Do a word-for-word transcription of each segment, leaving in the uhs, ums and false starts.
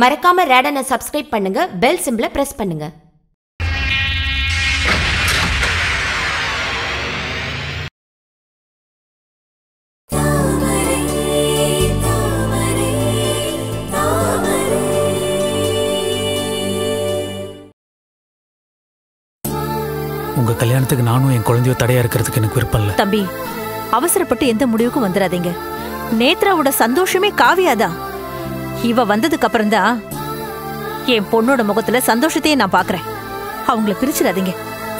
மறக்காம ரேடனை சப்ஸ்கிரைப் பண்ணுங்க, பெல் சிம்பிளை பிரஸ் பண்ணுங்க. உங்க கல்யாணத்துக்கு நானும் என் குழந்தையோ தடையா இருக்கிறதுக்கு எனக்கு விருப்பம் இல்லை. தம்பி, அவசரப்பட்டு எந்த முடிவுக்கும் வந்துடாதீங்க. நேத்ராவோட சந்தோஷமே காவியாதான். இவ வந்ததுக்கு அப்புறம் தான் என் பொண்ணோட முகத்துல சந்தோஷத்தையே நான் பாக்குறேன். அவங்கள பிரிச்சிடாதீங்க.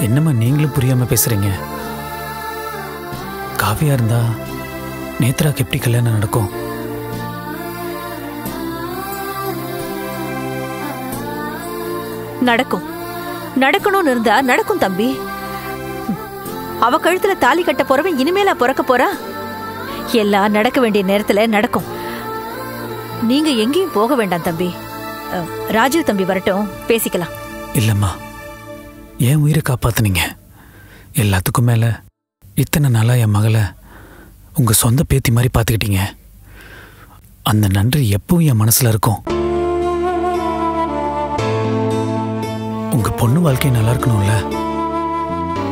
என்னம்மா நீங்களும் புரியாம பேசுறீங்க? காவியா இருந்தா நேத்ராக்கு எப்படி கல்யாணம் நடக்கும்? நடக்கும், நடக்கணும்னு இருந்தா நடக்கும் தம்பி. அவ கழுத்துல தாலி கட்ட போறவன் இனிமேலா பிறக்க போறா? எல்லாம் நடக்க வேண்டிய நேரத்துல நடக்கும். நீங்க எங்கேயும் போக வேண்டாம் தம்பி. ராஜீவ் தம்பி வரட்டும், பேசிக்கலாம். இல்லம்மா, ஏன் உயிரை காப்பாத்துனீங்க? எல்லாத்துக்கும் மேல இத்தனை நாளா என் மகளை உங்க சொந்த பேத்தி மாதிரி பாத்துக்கிட்டீங்க. அந்த நன்றி எப்பவும் என் மனசுல இருக்கும். உங்க பொண்ணு வாழ்க்கை நல்லா இருக்கணும்ல,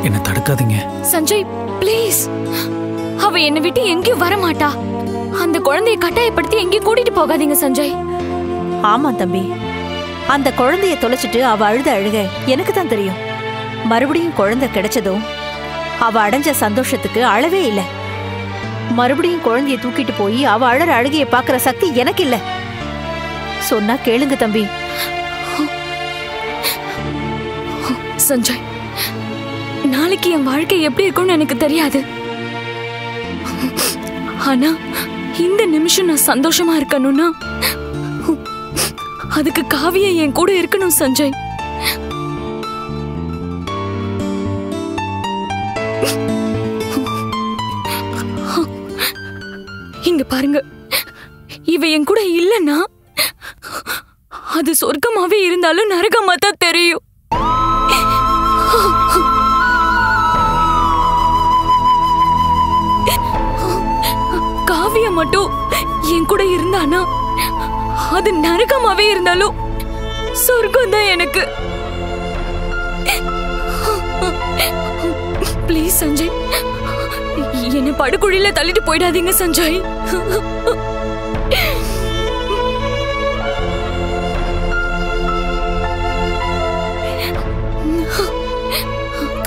என்ன தடுக்காதீங்க. சஞ்சய் ப்ளீஸ், அவ என்னை விட்டு எங்கேயும் வரமாட்டா. அந்த குழந்தையை கட்டாயப்படுத்தி எங்கேயும் கூட்டிட்டு போகாதீங்க சஞ்சய். ஆமா தம்பி, அந்த குழந்தைய தொலைச்சிட்டு அவ அழுத அழுக எனக்கு தான் தெரியும். மறுபடியும் குழந்தை கிடைச்சதும் அவ அடைஞ்ச சந்தோஷத்துக்கு அழவே இல்லை. மறுபடியும் குழந்தைய தூக்கிட்டு போய் அவ அழற அழுகையை பாக்குற சக்தி எனக்கு இல்லை. சொன்னா கேளுங்க தம்பி. சஞ்சய், நாளைக்கு என் வாழ்க்கை எப்படி இருக்கும்னு எனக்கு தெரியாது. ஆனா இந்த நிமிஷம் நான் சந்தோஷமா இருக்கணும்னா அதுக்கு காவியா என் கூட இருக்கணும் சஞ்சய். இங்க பாருங்க, இவ என் கூட இல்லைன்னா அது சொர்க்கமாவே இருந்தாலும் நரகமா தான் தெரியும். காவியா மட்டும் என் கூட இருந்தானா அது நரகமாவே இருந்தாலும் சொர்க்கம் தான் எனக்கு. ப்ளீஸ் சஞ்சய், என்னை படுகுழியில தள்ளிட்டு போயிடாதீங்க சஞ்சய்.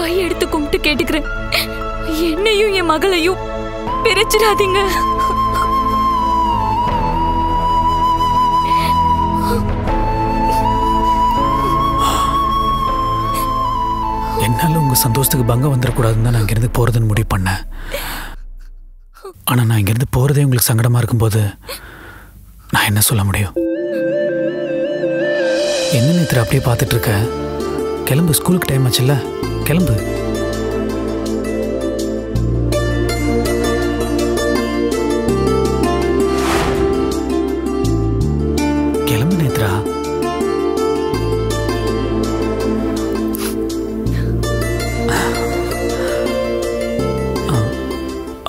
கை எடுத்து கும்பிட்டு கேட்டுக்கிறேன், என்னையும் என் மகளையும் பிரிச்சிடாதீங்க. என்னால உங்க சந்தோஷத்துக்கு பங்கம் வந்துடக்கூடாதுன்னு தான் நான் இங்கிருந்து போறதுன்னு முடிவு பண்ணேன். ஆனா நான் இங்கிருந்து போறதே உங்களுக்கு சங்கடமா இருக்கும்போது நான் என்ன சொல்ல முடியும்? என்ன நேற்று அப்படியே பார்த்துட்டு இருக்க? கிளம்பு, ஸ்கூலுக்கு டைம் ஆச்சுல்ல, கிளம்பு. கிளம்பு நேத்ரா.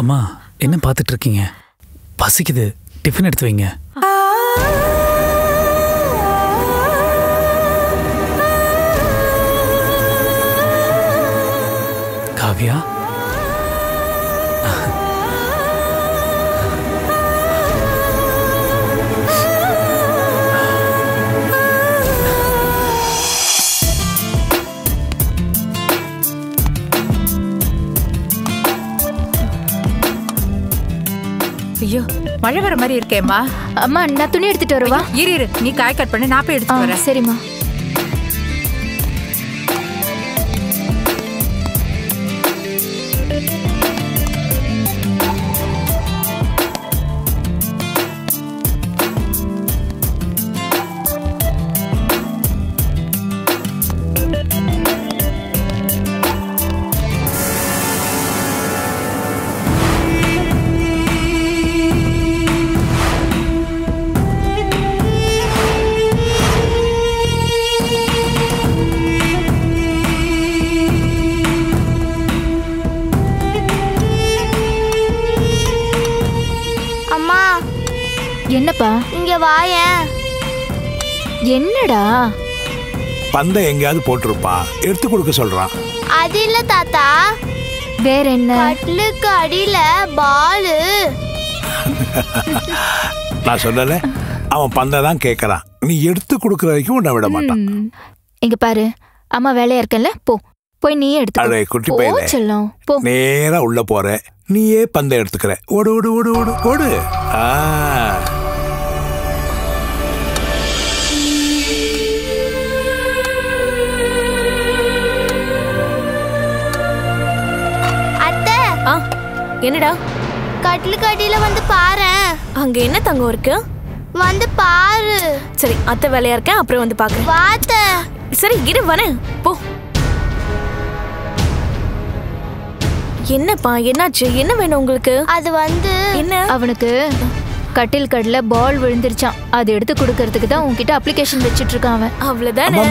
அம்மா, என்ன பார்த்துட்டு இருக்கீங்க? பசிக்குது, டிஃபன் எடுத்து வைங்க. காவியா, ஐயோ மழை வர மாதிரி இருக்கேம்மா. அம்மா நான் துணி எடுத்துட்டு வருவா. இரு இரு, நீ காய் கட் பண்ணு, நான் போய் எடுத்துட்டு வரேன். சரிம்மா. என்னப்பா இங்க வாயே. என்னடா? பந்த எங்கயாவது போட்டுருப்பா, எடுத்து கொடுக்க சொல்றான். அது இல்ல தாத்தா, வேற என்ன? கட்லுக்கு அடியில பாலு. நான் சொல்லல, அவன் பந்த தான் கேக்குறான். நீ எடுத்து கொடுக்குற வரைக்கும் உன்னை விட மாட்டான். இங்க பாரு, அம்மா வேலையா இருக்கல, போ போய் நீ எடுத்து குட்டி போயிடலாம். போ, நேரா உள்ள போற, நீயே பந்தை எடுத்துக்கிற. ஓடு ஓடு ஓடு ஓடு ஓடு. அத்தை, என்னடா? கட்டிலுக்கு அடியில வந்து பாரு. அங்க என்ன தங்கம் இருக்கு, வந்து பாரு. சரி, அத்தை வேலையா இருக்கேன், அப்புறம் வந்து பாக்குறேன். வாத்த, சரி இரு, வரேன். போ. என்னப்பா, என்னாச்சு, என்ன வேணும் உங்களுக்கு? அது வந்து என்ன, அவனுக்கு கட்டில் கடல பால் விழுந்துருச்சான். அது எடுத்து கொடுக்கறதுக்கு தான் உன்கிட்ட அப்ளிகேஷன் வச்சிட்டு இருக்கான் அவன். அவ்வளவுதானே?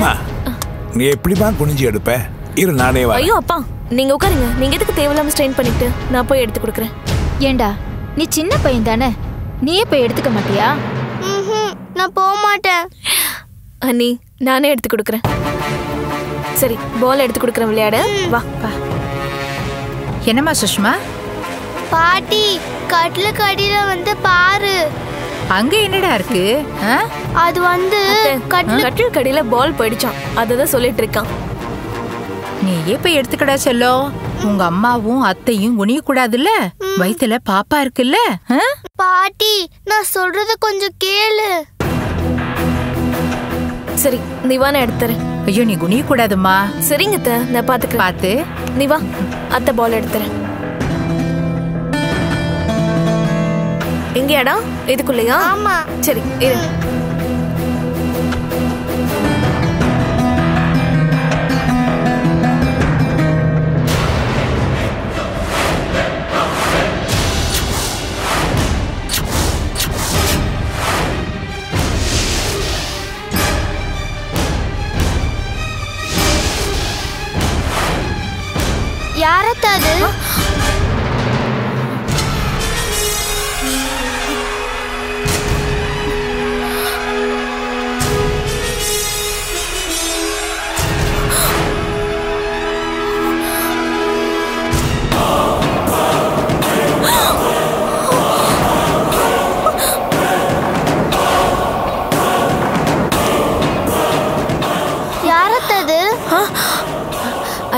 நீ எப்படிமா குனிஞ்சு எடுப்ப? இரு, நானே வரேன். ஐயோ அப்பா, நீங்க உட்காருங்க. நீங்க எதுக்கு தேவையில்லாம ஸ்ட்ரெயின் பண்ணிட்டு? நான் போய் எடுத்து கொடுக்குறேன். ஏண்டா, நீ சின்ன பையன் தானே, நீயே போய் எடுத்துக்க மாட்டியா? நான் போக மாட்டேன் அண்ணி, நானே எடுத்து கொடுக்குறேன். சரி, பால் எடுத்து கொடுக்குறேன், விளையாடு. வா வா. என்னம்மா சுஷ்மா? பாட்டி, கட்டிலுக்கு அடியில வந்து பாரு. அங்க என்னடா இருக்கு? அது வந்து கட்டிலுக்கு அடியில பால் போயிடுச்சான், அததான் சொல்லிட்டு இருக்கான். நீ எப்ப எடுத்துக்கடா செல்லோ? உங்க அம்மாவும் அத்தையும் உனிய கூடாதுல்ல, வயித்துல பாப்பா இருக்குல்ல. பாட்டி, நான் சொல்றது கொஞ்சம் கேளு. சரி, நீ வா, நான் எடுத்துறேன். ஐயோ, நீ குனிய கூடாதுமா. சரிங்க அத்தை, நான் பாத்துக்கிறேன். பாத்து நீ வா, அத்தை பால் எடுத்துறேன். எங்கயாடா, இதுக்குள்ளையா? ஆமா. சரி இரு.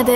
அது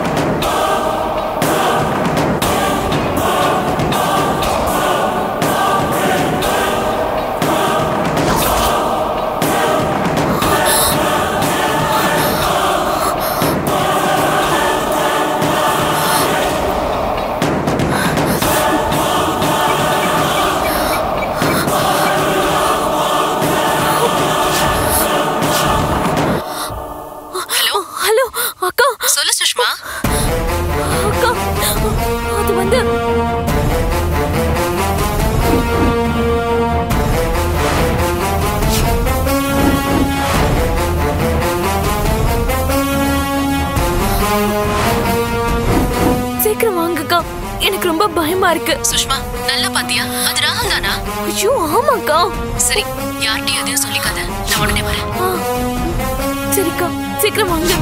எனக்கு ரொம்ப பயமா இருக்கு. சுஷ்மா, நல்லா பாத்தியா? அது ராகுல் தானா? ஐயோ ஆமாக்கா. சரி, யார்கிட்டயும் எதையும் சொல்லிக்காத, நான் உடனே வரேன். சரிக்கா, சீக்கிரம் வாங்க.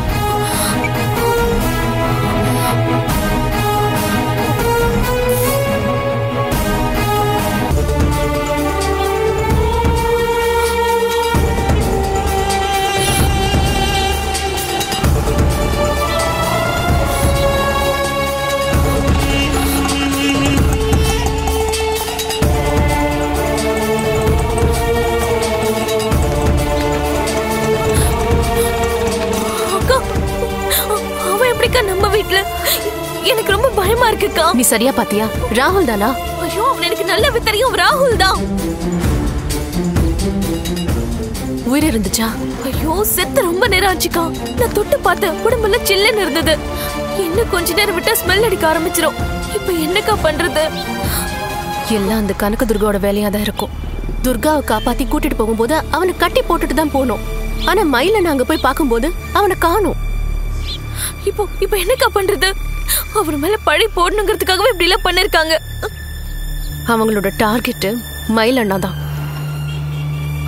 எனக்கு ரொம்ப பயமா இருக்குக்கா. நீ சரியா பாத்தியா? ராகுல் தானா? ஐயோ, அவன் எனக்கு நல்லாவே தெரியும், ராகுல் தான். உயிர் இருந்துச்சா? ஐயோ, செத்து ரொம்ப நேரம் ஆச்சுக்கா. நான் தொட்டு பார்த்த உடம்புல சில்லுன்னு இருந்தது. என்ன கொஞ்ச நேரம் விட்டா ஸ்மெல் அடிக்க ஆரம்பிச்சிடும். இப்ப என்னக்கா பண்றது? எல்லாம் அந்த கனக துர்காவோட வேலையா தான் இருக்கும். துர்காவை காப்பாத்தி கூட்டிட்டு போகும்போது அவனை கட்டி போட்டுட்டு தான் போனோம். ஆனா மயில நாங்க போய் பார்க்கும்போது அவனை காணோம். இப்போ இப்போ என்னக்கா பண்றது? அவர் மேல பழி போடணுங்கிறதுக்காகவே இப்படி எல்லாம் பண்ணிருக்காங்க. அவங்களோட டார்கெட் மயில் அண்ணா தான்.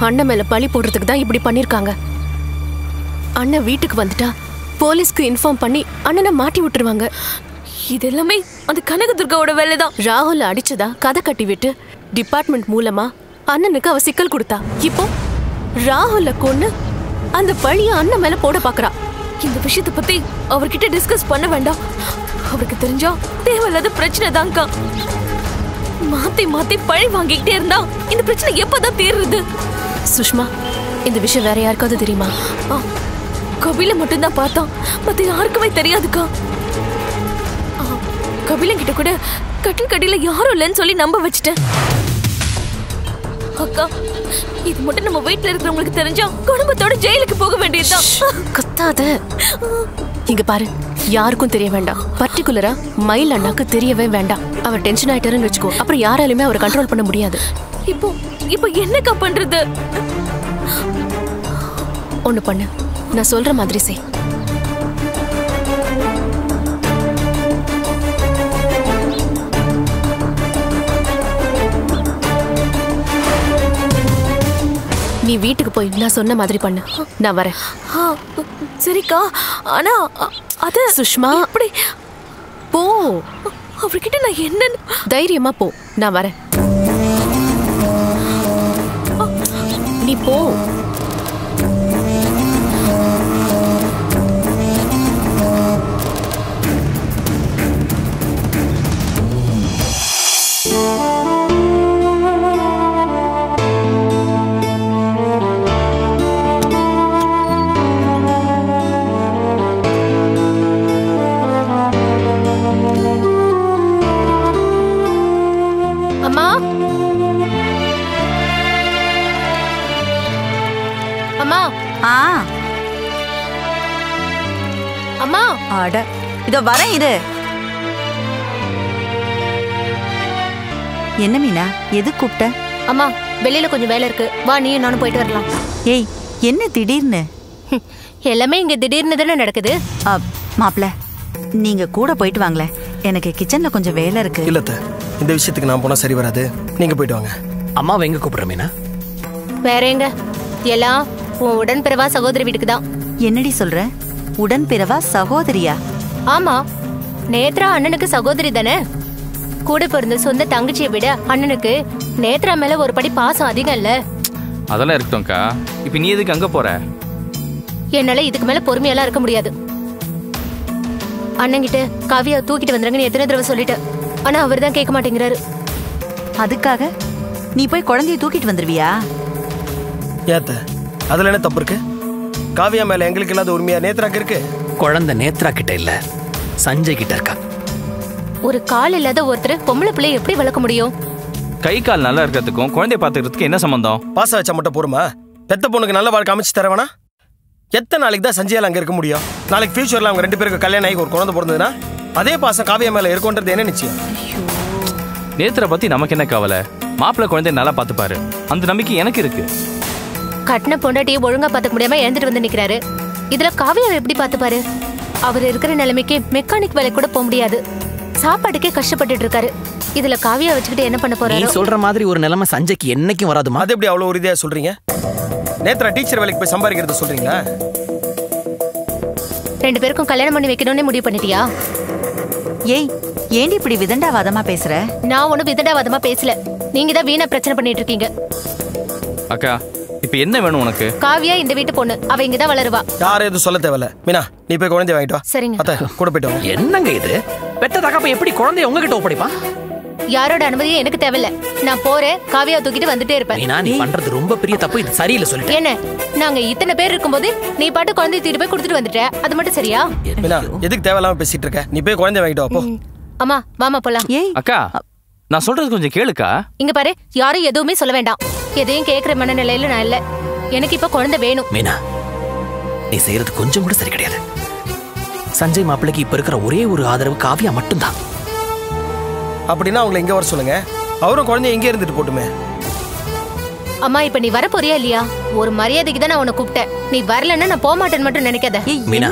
அண்ணன் மேல பழி போடுறதுக்கு தான் இப்படி பண்ணிருக்காங்க. அண்ணன் வீட்டுக்கு வந்துட்டா போலீஸ்க்கு இன்ஃபார்ம் பண்ணி அண்ணனை மாட்டி விட்டுருவாங்க. இதெல்லாமே அந்த கனக துர்காவோட வேலை தான். ராகுல் அடிச்சதா கதை கட்டி விட்டு டிபார்ட்மெண்ட் மூலமா அண்ணனுக்கு அவ சிக்கல் கொடுத்தா. இப்போ ராகுல கொண்டு அந்த பழிய அண்ணன் மேல போட பாக்குறா. இந்த விஷயத்தை பத்தி அவர்கிட்ட டிஸ்கஸ் பண்ண வேண்டாம். அவருக்கு தெரிஞ்சா தேவையில்லாத பிரச்சனை தான்க்கா. மாத்தி மாத்தி பழி வாங்கிக்கிட்டே இருந்தா இந்த பிரச்சனை எப்பதான் தீர்றது? சுஷ்மா, இந்த விஷயம் வேற யாருக்காவது தெரியுமா? கபில மட்டும்தான் பார்த்தா, மத்த யாருக்குமே தெரியாதுக்கா. கபில கிட்ட கூட கட்டில் கட்டில யாரும் இல்லைன்னு சொல்லி நம்ப வச்சுட்டேன். அக்கா, இது மட்டும் நம்ம வீட்டுல இருக்கிறவங்களுக்கு தெரிஞ்சா குடும்பத்தோட ஜெயிலுக்கு போக வேண்டியதுதான். கத்தாத. இங்க பாரு, யாருக்கும் தெரிய வேண்டாம். பர்டிகுலரா மயில் அண்ணாக்கு தெரியவே வேண்டாம். அவர் டென்ஷன் ஆயிட்டாருன்னு வச்சுக்கோ, அப்புறம் யாராலுமே அவரை கண்ட்ரோல் பண்ண முடியாது. இப்போ இப்போ என்னக்கா பண்றது? ஒண்ணு பண்ணு, நான் சொல்ற மாதிரி செய். நீ வீட்டுக்கு போய் நான் சொன்ன மாதிரி பண்ணு. நான் வரேன். சரிக்கா. ஆனா அது சுஷ்மா அப்படி போ. அவர்கிட்ட நான் என்ன தைரியமா போ. நான் வரேன். நீ போ. என்ன மீனா, எது கூப்பிட்ட? அம்மா, வெளியில கொஞ்சம் வேலை இருக்கு, வா நீ நானும் போயிட்டு வரலாம். ஏய், என்ன திடீர்னு? எல்லாமே இங்க திடீர்னு தானே நடக்குது. மாப்ள, நீங்க கூட போயிட்டு வாங்களே, எனக்கு கிச்சன்ல கொஞ்சம் வேலை இருக்கு. இல்லத்த, இந்த விஷயத்துக்கு நான் போனா சரி வராது, நீங்க போயிட்டு வாங்க. அம்மாவை எங்க கூப்பிடுற மீனா? வேற எங்க? எல்லாம் உன் உடன் பிறவா சகோதரி வீட்டுக்கு தான். என்னடி சொல்ற? உடன் பிறவா சகோதரியா? ஆமா, நேத்ரா அண்ணனுக்கு சகோதரி தானே. கூட பிறந்த சொந்த தங்கச்சியை விட அண்ணனுக்கு நேத்ரா மேல ஒரு படி பாசம் அதிகம் இல்ல? அதெல்லாம் இருக்கட்டும்க்கா. இப்போ நீ எதுக்கு அங்க போற? என்னால இதுக்கு மேல பொறுமையெல்லாம் இருக்க முடியாது. அண்ணங்கிட்ட காவியா தூக்கிட்டு வந்துறங்கன்னு எத்தனை தடவை சொல்லிட்டேன், ஆனா அவர் தான் கேட்க மாட்டேங்கிறாரு. அதுக்காக நீ போய் குழந்தைய தூக்கிட்டு வந்துருவியா? ஏத்த, அதுல என்ன தப்பு இருக்கு? காவியா மேல எங்களுக்கு இல்லாத உரிமையா நேத்ராக்கு இருக்கு? குழந்தை நேத்ரா கிட்ட இல்ல, சஞ்சய் கிட்ட இருக்கா. ஒரு கால் இல்லாத ஒருத்தர் பொம்பளை பிள்ளை எப்படி வளர்க்க முடியும்? கை கால் நல்லா இருக்கிறதுக்கும் குழந்தைய பாத்துக்கிறதுக்கு என்ன சம்பந்தம்? பாச வச்சா மட்டும் போருமா? பெத்த பொண்ணுக்கு நல்ல வாழ்க்கை அமைச்சு தரவேனா? எத்தனை நாளைக்கு தான் சஞ்சயால அங்க இருக்க முடியும்? நாளைக்கு ஃபியூச்சர்ல அவங்க ரெண்டு பேருக்கு கல்யாணம் ஆகி ஒரு குழந்தை பிறந்ததுன்னா அதே பாசம் காவியா மேல இருக்கும்ன்றது என்ன நிச்சயம்? நேத்ரா பத்தி நமக்கு என்ன கவலை? மாப்பிள்ள குழந்தைய நல்லா பாத்துப்பாரு, அந்த நம்பிக்கை எனக்கு இருக்கு. கட்டின பொண்டாட்டியை ஒழுங்கா பாத்துக்க முடியாம எழுந்துட்டு வந்து நிக்கிறாரு. இதுல காவியாவை எப்படி பாத்துப்பாரு? அவர் இருக்கிற நிலைமைக்கு மெக்கானிக் வேலை கூட போக முடியாது, சாப்பாட்டுக்கே கஷ்டப்பட்டு இருக்காரு. இதுல காவியா வச்சுக்கிட்டு என்ன பண்ண போறாரு? நீ சொல்ற மாதிரி ஒரு நிலைமை சஞ்சய்க்கு என்னைக்கும் வராதுமா? அது எப்படி அவ்வளவு உறுதியா சொல்றீங்க? நேத்ரா டீச்சர் வேலைக்கு போய் சம்பாதிக்கிறத சொல்றீங்களா? ரெண்டு பேருக்கும் கல்யாணம் பண்ணி வைக்கணும்னு முடிவு பண்ணிட்டியா? ஏய், ஏண்டி இப்படி விதண்டாவாதமா பேசுற? நான் ஒன்னும் விதண்டாவாதமா பேசல, நீங்க தான் வீணா பிரச்சனை பண்ணிட்டு இருக்கீங்க. அக்கா, இப்போ என்ன வேணும் உனக்கு? காவியா இந்த வீட்டு பொண்ணு, அவ இங்க தான் வளருவா. யாரே எது சொல்ல தேவல. மீனா, நீ போய் குழந்தை வாங்கிட்டு வா. சரிங்க அத்தை, கூட போய்ட்டு வா. என்னங்க இது? பெத்த தகப்ப எப்படி குழந்தைய உங்க கிட்ட ஒப்படைப்பா? யாரோட அனுமதியே எனக்கு தேவல. நான் போறே, காவியா தூக்கிட்டு வந்துட்டே இருப்பேன். மீனா, நீ பண்றது ரொம்ப பெரிய தப்பு, இது சரியில்லை சொல்லிட்டேன். என்ன? நாங்க இத்தனை பேர் இருக்கும்போது நீ பாட்டு குழந்தைய தூக்கிட்டு போய் கொடுத்துட்டு வந்துட்ட, அது மட்டும் சரியா? மீனா, எதுக்கு தேவலாம பேசிட்டு இருக்க? நீ போய் குழந்தைய வாங்கிட்டு வா போ. அம்மா வாமா போலாம். ஏய் அக்கா, நான் சொல்றது கொஞ்சம் கேளுக்கா. இங்க பாரு, யாரும் எதுவுமே சொல்ல வேண்டாம். எதையும் கேக்குற மனநிலையில நான் இல்ல. எனக்கு இப்ப குழந்தை வேணும். மீனா, நீ செய்யறது கொஞ்சம் கூட சரி கிடையாது. சஞ்சய் மாப்பிள்ளைக்கு இப்ப இருக்கிற ஒரே ஒரு ஆதரவு காவியா மட்டும்தான். அப்படின்னா அவங்களை இங்க வர சொல்லுங்க, அவரும் குழந்தைய இங்கே இருந்துட்டு போட்டுமே. அம்மா, இப்ப நீ வர போறியா இல்லையா? ஒரு மரியாதைக்கு தான் நான் உன்னை கூப்பிட்டேன். நீ வரலன்னா நான் போக மாட்டேன்னு மட்டும் நினைக்காத. மீனா,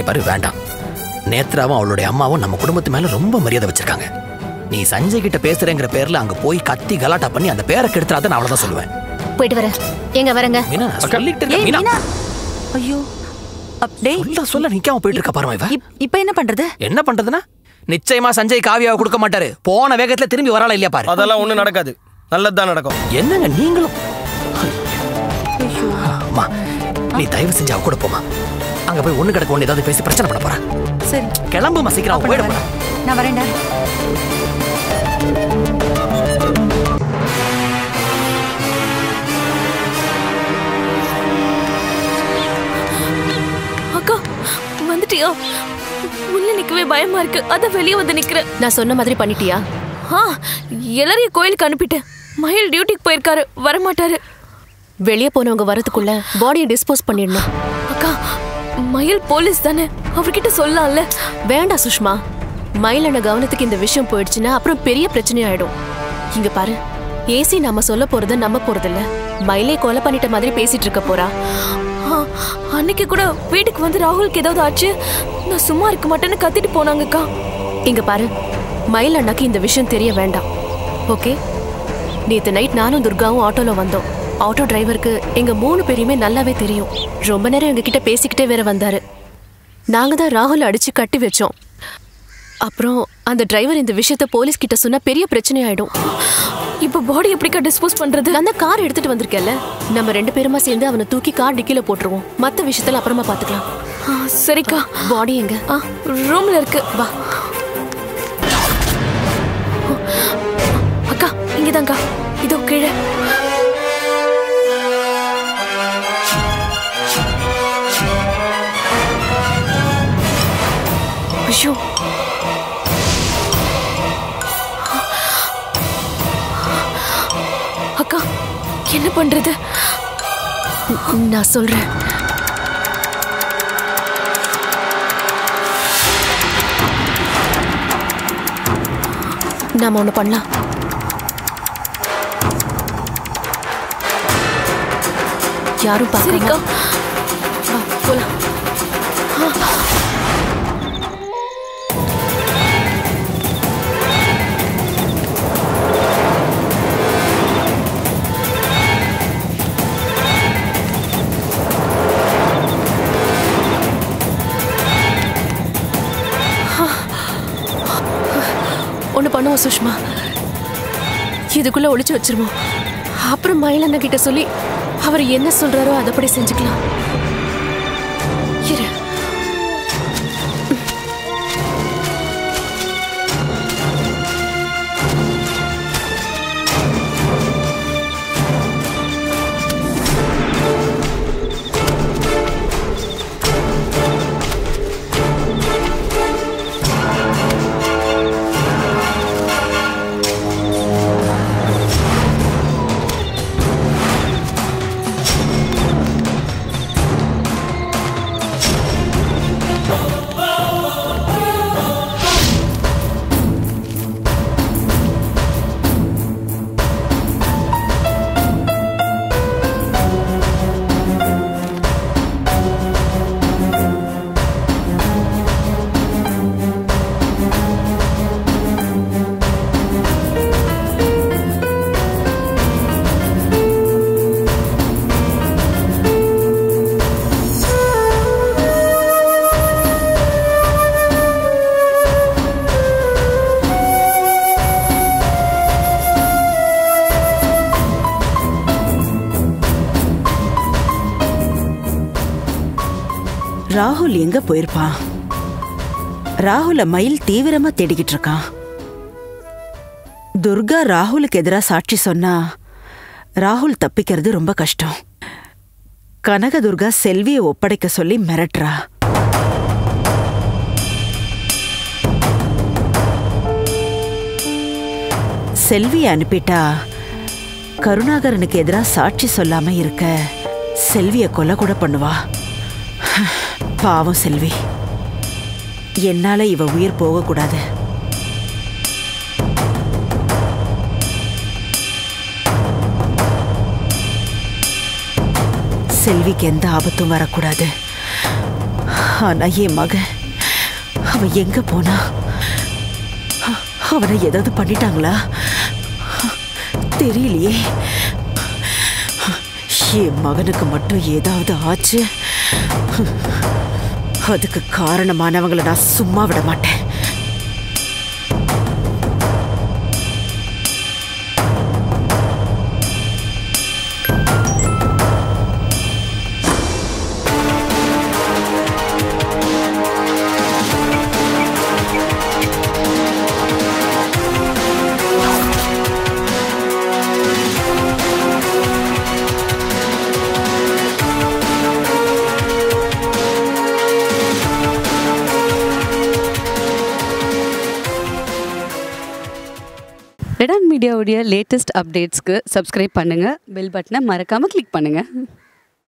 இப்ப வேண்டாம். நேத்ராவும் அவளுடைய அம்மாவும் நம்ம குடும்பத்து மேல ரொம்ப மரியாதை வச்சிருக்காங்க. நீ சஞ்சய் கிட்ட பேசுறேங்கற பேர்ல அங்க போய் கத்தி கலாட்டா பண்ணி அந்த பேரை கெடுத்துறாத, நான் அவளதான் சொல்லுவேன். போய்ட்டு வரேன். எங்க வரங்க? மீனா சொல்லிட்டு இருக்க மீனா. ஐயோ அப்டே சொல்ல சொல்ல நிக்காம போயிட்டு இருக்க பாருமா இவ. இப்போ என்ன பண்றது? என்ன பண்றதுனா நிச்சயமா சஞ்சய் காவியாவை கொடுக்க மாட்டாரு. போன வேகத்துல திரும்பி வராளா இல்லையா பாரு. அதெல்லாம் ஒண்ணு நடக்காது. நல்லதுதான் நடக்கும். என்னங்க நீங்களும் அம்மா நீ தயவு செஞ்சு அவ கூட போமா. அங்க போய் ஒண்ணு கிடக்க ஒண்ணு ஏதாவது பேசி பிரச்சனை பண்ண போறா. சரி கிளம்பு மசிக்கிறா போய்ட போறா. நான் வரேன்டா. அக்கா வந்துட்டியா? உள்ள நிக்கவே பயமா இருக்கு. அத வெளியே வந்து நிக்கிற. நான் சொன்ன மாதிரி பண்ணிட்டியா? ஆ எல்லாரையும் கோயிலுக்கு அனுப்பிட்டேன். மயில் டியூட்டிக்கு போயிருக்காரு, வரமாட்டாரு. வெளியே போனவங்க வரதுக்குள்ள பாடியை டிஸ்போஸ் பண்ணிடணும். அக்கா மயில் போலீஸ் தானே, அவர்கிட்ட சொல்லலாம்ல. வேண்டாம் சுஷ்மா, மயிலான கவனத்துக்கு இந்த விஷயம் போயிடுச்சுன்னா அப்புறம் பெரிய பிரச்சனை ஆயிடும். இங்க பாரு ஏசி நாம சொல்ல போறத நம்ப போறதில்ல. மயிலே கொலை பண்ணிட்ட மாதிரி பேசிட்டு இருக்க போறா. அன்னைக்கு கூட வீட்டுக்கு வந்து ராகுலுக்கு ஏதாவது ஆச்சு, நான் சும்மா இருக்க மாட்டேன்னு கத்திட்டு போனாங்கக்கா. இங்க பாரு மயில் அண்ணாக்கு இந்த விஷயம் தெரிய வேண்டாம், ஓகே? நேற்று நைட் நானும் துர்காவும் ஆட்டோவில் வந்தோம். ஆட்டோ டிரைவருக்கு எங்கள் மூணு பேரையுமே நல்லாவே தெரியும். ரொம்ப நேரம் எங்ககிட்ட பேசிக்கிட்டே வேற வந்தார். நாங்கள் தான் ராகுலை அடித்து கட்டி வச்சோம். அப்புறம் அந்த டிரைவர் இந்த விஷயத்த போலீஸ்கிட்ட சொன்னால் பெரிய பிரச்சனை ஆகிடும். இப்போ பாடி எப்படிக்கா டிஸ்போஸ் பண்ணுறது? அந்த கார் எடுத்துகிட்டு வந்திருக்கேன்ல, நம்ம ரெண்டு பேருமா சேர்ந்து அவனை தூக்கி கார் டிக்கியில் போட்டுருவோம். மற்ற விஷயத்தில் அப்புறமா பார்த்துக்கலாம். சரிக்கா பாடி எங்க? ஆ ரூமில் இருக்கு, வா. அக்கா இங்கதான்க்கா, இதோ கீழே. ஐயோ அக்கா என்ன பண்றது? நான் சொல்றேன். நாம ஒண்ணு பண்ணலாம். யாரும் பாக்கறீங்க? போலாம். ஒன்று பண்ணுவோம் சுஷ்மா, இதுக்குள்ளே ஒழிச்சு வச்சிருவோம். அப்புறம் மயிலண்ண கிட்ட சொல்லி அவர் என்ன சொல்கிறாரோ அதப்படி செஞ்சுக்கலாம். இரு ராகுல் எங்க போயிருப்பான்? ராகுல மயில் தீவிரமா தேடிக்கிட்டு இருக்கான். துர்கா ராகுலுக்கு எதிராக சாட்சி சொன்னா ராகுல் தப்பிக்கிறது ரொம்ப கஷ்டம். கனக துர்கா செல்வியை ஒப்படைக்க சொல்லி மிரட்டுறா. செல்வியை அனுப்பிட்டா கருணாகரனுக்கு எதிராக சாட்சி சொல்லாம இருக்க செல்வியை கொலை கூட பண்ணுவா. பாவம் செல்வி, என்னால இவ உயிர் போகக்கூடாது. செல்விக்கு எந்த ஆபத்தும் வரக்கூடாது. ஆனா என் மகன் அவன் எங்க போனா? அவனை ஏதாவது பண்ணிட்டாங்களா? தெரியலையே. என் மகனுக்கு மட்டும் ஏதாவது ஆச்சு, அதுக்கு காரணமானவங்களை நான் சும்மா விட மாட்டேன். Latest updates ku subscribe pannunga, bell button-a marakama click pannunga.